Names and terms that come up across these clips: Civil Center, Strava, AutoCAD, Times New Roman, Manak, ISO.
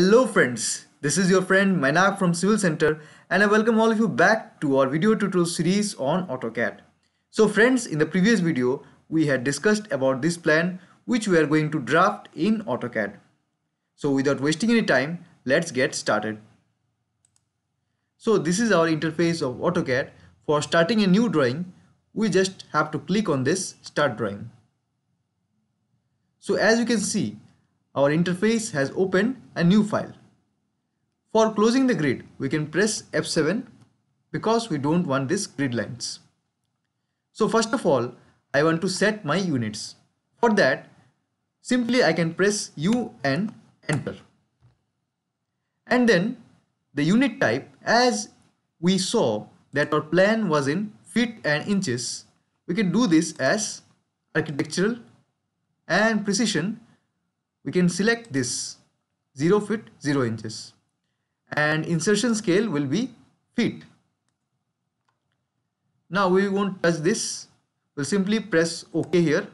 Hello friends, this is your friend Manak from Civil Center and I welcome all of you back to our video tutorial series on AutoCAD. So friends, in the previous video we had discussed about this plan which we are going to draft in AutoCAD. So without wasting any time, let's get started. So this is our interface of AutoCAD. For starting a new drawing, we just have to click on this Start Drawing. So as you can see, our interface has opened a new file. For closing the grid, we can press F7 because we don't want these grid lines. So first of all, I want to set my units. For that, simply I can press U and Enter. And then the unit type, as we saw that our plan was in feet and inches, we can do this as architectural, and precision we can select this 0 feet 0 inches and insertion scale will be feet. Now we won't touch this, we'll simply press OK here.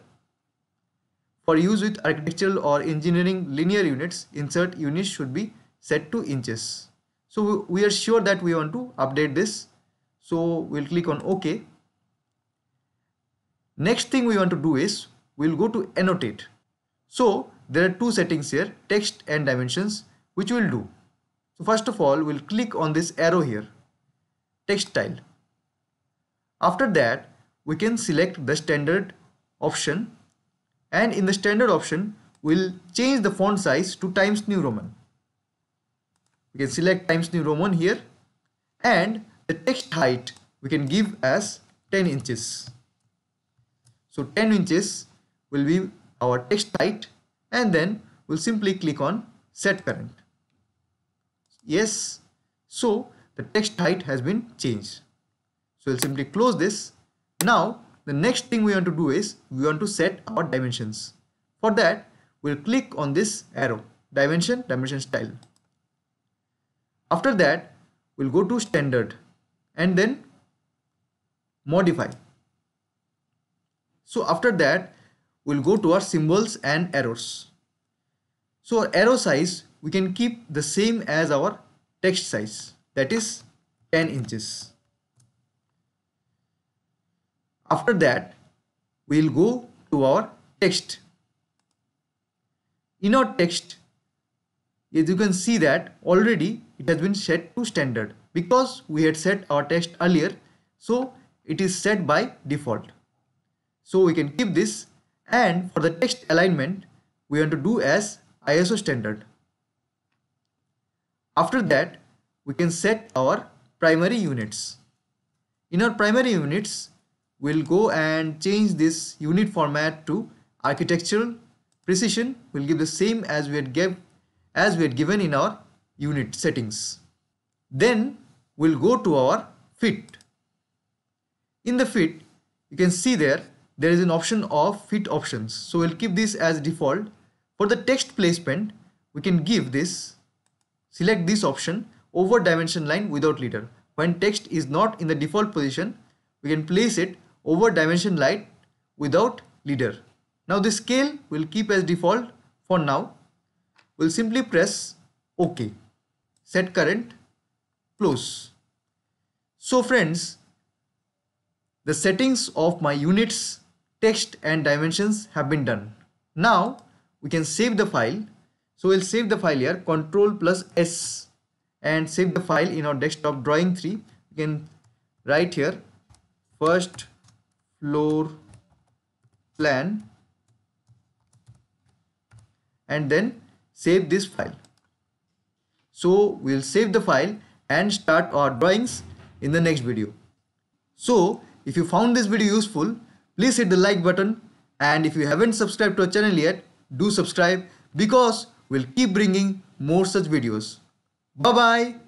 For use with architectural or engineering linear units, insert units should be set to inches. So we are sure that we want to update this, so we'll click on OK. Next thing we want to do is we'll go to annotate. So there are two settings here, text and dimensions, which we'll do. So first of all, we'll click on this arrow here, text style. After that, we can select the standard option, and in the standard option, we'll change the font size to Times New Roman. We can select Times New Roman here, and the text height we can give as 10 inches. So 10 inches will be our text height. And then we'll simply click on set current. Yes, so the text height has been changed. So we'll simply close this. Now the next thing we want to do is we want to set our dimensions. For that, we'll click on this arrow, dimension style. After that, we'll go to standard and then modify. So after that, we'll go to our symbols and arrows. So our arrow size we can keep the same as our text size, that is 10 inches. After that, we'll go to our text. In our text, as you can see that already it has been set to standard because we had set our text earlier, so it is set by default. So we can keep this. And for the text alignment, we want to do as ISO standard. After that, we can set our primary units. In our primary units, we'll go and change this unit format to architectural. Precision will give the same as we had given in our unit settings. Then we'll go to our fit. In the fit, you can see there is an option of fit options, so we'll keep this as default. For the text placement, we can select this option over dimension line without leader. When text is not in the default position, we can place it over dimension line without leader. Now the scale we'll keep as default for now. We'll simply press OK, set current, close. So friends, the settings of my units, text and dimensions have been done. Now we can save the file. So we'll save the file here, Ctrl+S, and save the file in our desktop drawing 3. We can write here first floor plan and then save this file. So we'll save the file and start our drawings in the next video. So if you found this video useful, please hit the like button, and if you haven't subscribed to our channel yet, do subscribe because we'll keep bringing more such videos. Bye bye.